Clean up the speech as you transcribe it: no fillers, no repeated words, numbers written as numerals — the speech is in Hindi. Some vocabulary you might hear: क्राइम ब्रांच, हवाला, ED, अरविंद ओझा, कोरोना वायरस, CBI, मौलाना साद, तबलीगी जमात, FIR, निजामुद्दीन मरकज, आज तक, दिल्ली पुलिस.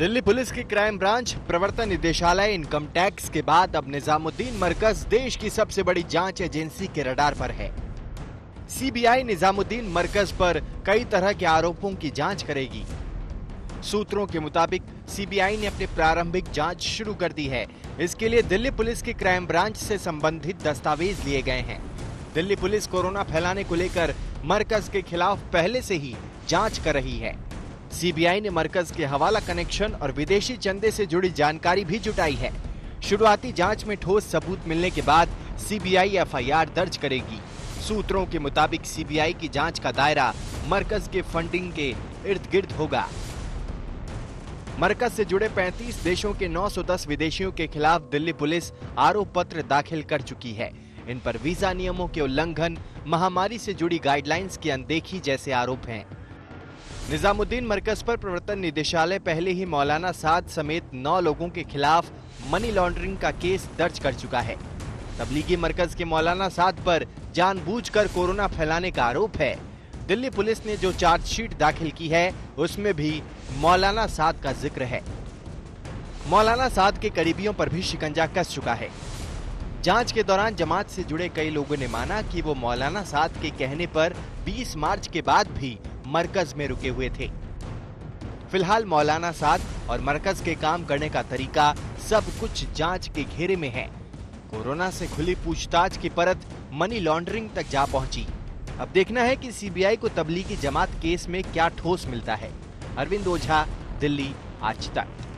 दिल्ली पुलिस की क्राइम ब्रांच प्रवर्तन निदेशालय इनकम टैक्स के बाद अब निजामुद्दीन मरकज देश की सबसे बड़ी जांच एजेंसी के रडार पर है। सीबीआई निजामुद्दीन मरकज पर कई तरह के आरोपों की जांच करेगी। सूत्रों के मुताबिक सीबीआई ने अपनी प्रारंभिक जांच शुरू कर दी है। इसके लिए दिल्ली पुलिस की क्राइम ब्रांच से संबंधित दस्तावेज लिए गए हैं। दिल्ली पुलिस कोरोना फैलाने को लेकर मरकज के खिलाफ पहले से ही जांच कर रही है। सीबीआई ने मरकज के हवाला कनेक्शन और विदेशी चंदे से जुड़ी जानकारी भी जुटाई है। शुरुआती जांच में ठोस सबूत मिलने के बाद सीबीआई एफआईआर दर्ज करेगी। सूत्रों के मुताबिक सीबीआई की जांच का दायरा मरकज के फंडिंग के इर्द गिर्द होगा। मरकज से जुड़े 35 देशों के 910 विदेशियों के खिलाफ दिल्ली पुलिस आरोप पत्र दाखिल कर चुकी है। इन पर वीजा नियमों के उल्लंघन, महामारी से जुड़ी गाइडलाइंस की अनदेखी जैसे आरोप हैं। निजामुद्दीन मरकज पर प्रवर्तन निदेशालय पहले ही मौलाना साद समेत 9 लोगों के खिलाफ मनी लॉन्ड्रिंग का केस दर्ज कर चुका है। तबलीगी मरकज के मौलाना साद पर जानबूझकर कोरोना फैलाने का आरोप है। दिल्ली पुलिस ने जो चार्जशीट दाखिल की है उसमें भी मौलाना साद का जिक्र है। मौलाना साद के करीबियों पर भी शिकंजा कस चुका है। जांच के दौरान जमात से जुड़े कई लोगों ने माना कि वो मौलाना साद के कहने पर 20 मार्च के बाद भी मरकज में रुके हुए थे। फिलहाल मौलाना साद और मरकज के काम करने का तरीका सब कुछ जांच के घेरे में है। कोरोना से खुली पूछताछ की परत मनी लॉन्ड्रिंग तक जा पहुंची। अब देखना है कि सीबीआई को तबलीगी जमात केस में क्या ठोस मिलता है। अरविंद ओझा, दिल्ली, आज तक।